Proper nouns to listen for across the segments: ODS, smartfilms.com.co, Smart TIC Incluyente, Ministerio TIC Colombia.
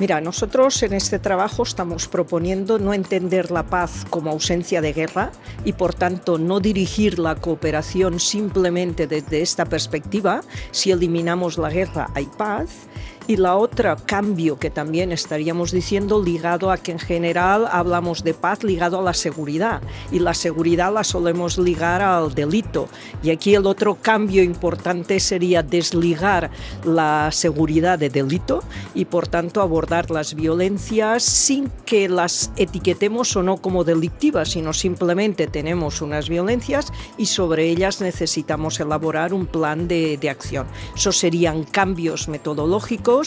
Mira, nosotros en este trabajo estamos proponiendo no entender la paz como ausencia de guerra y, por tanto, no dirigir la cooperación simplemente desde esta perspectiva. Si eliminamos la guerra, hay paz. Y la otra cambio que también estaríamos diciendo ligado a que en general hablamos de paz ligado a la seguridad y la seguridad la solemos ligar al delito y aquí el otro cambio importante sería desligar la seguridad de delito y por tanto abordar las violencias sin que las etiquetemos o no como delictivas sino simplemente tenemos unas violencias y sobre ellas necesitamos elaborar un plan de acción. Esos serían cambios metodológicos.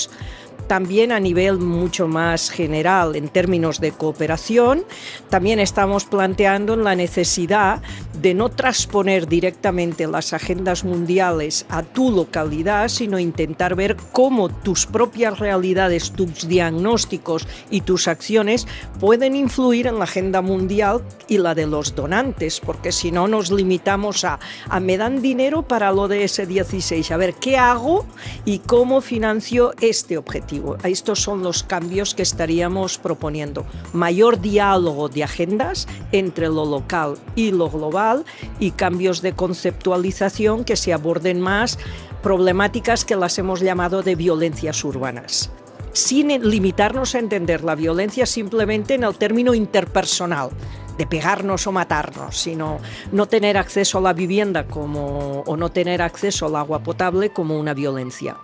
También a nivel mucho más general en términos de cooperación, también estamos planteando la necesidad de no transponer directamente las agendas mundiales a tu localidad, sino intentar ver cómo tus propias realidades, tus diagnósticos y tus acciones pueden influir en la agenda mundial y la de los donantes, porque si no nos limitamos a me dan dinero para el ODS 16, a ver qué hago y cómo financio este objetivo. Estos son los cambios que estaríamos proponiendo. Mayor diálogo de agendas entre lo local y lo global y cambios de conceptualización que se aborden más problemáticas que las hemos llamado de violencias urbanas, sin limitarnos a entender la violencia simplemente en el término interpersonal, de pegarnos o matarnos, sino no tener acceso a la vivienda como, o no tener acceso al agua potable como una violencia.